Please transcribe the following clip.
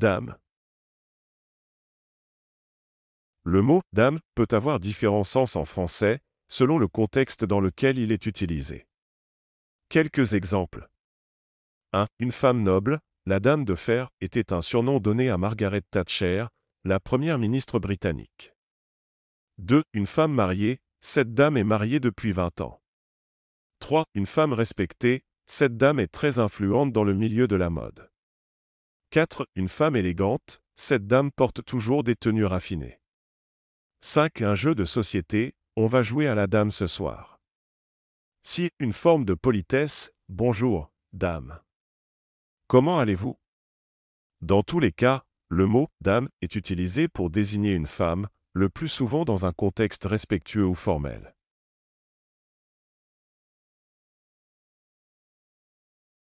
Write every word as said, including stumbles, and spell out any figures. dame. Le mot « dame » peut avoir différents sens en français, selon le contexte dans lequel il est utilisé. Quelques exemples. un Une femme noble, la Dame de Fer, était un surnom donné à Margaret Thatcher, la première ministre britannique. deux Une femme mariée, cette dame est mariée depuis vingt ans. trois Une femme respectée, cette dame est très influente dans le milieu de la mode. quatre Une femme élégante, cette dame porte toujours des tenues raffinées. cinq Un jeu de société, on va jouer à la dame ce soir. six Une forme de politesse, bonjour, dame. Comment allez-vous? Dans tous les cas, le mot « dame » est utilisé pour désigner une femme, le plus souvent dans un contexte respectueux ou formel.